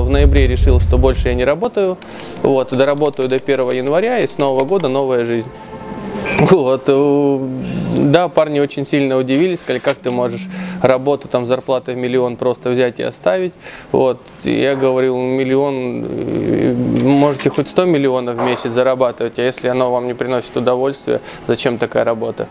в ноябре решил, что больше я не работаю. Вот, доработаю до 1 января, и с Нового года новая жизнь. Вот. Да, парни очень сильно удивились, сказали, как ты можешь работу, там, зарплата в миллион просто взять и оставить. Вот. Я говорил, миллион, можете хоть 100 миллионов в месяц зарабатывать, а если оно вам не приносит удовольствия, зачем такая работа?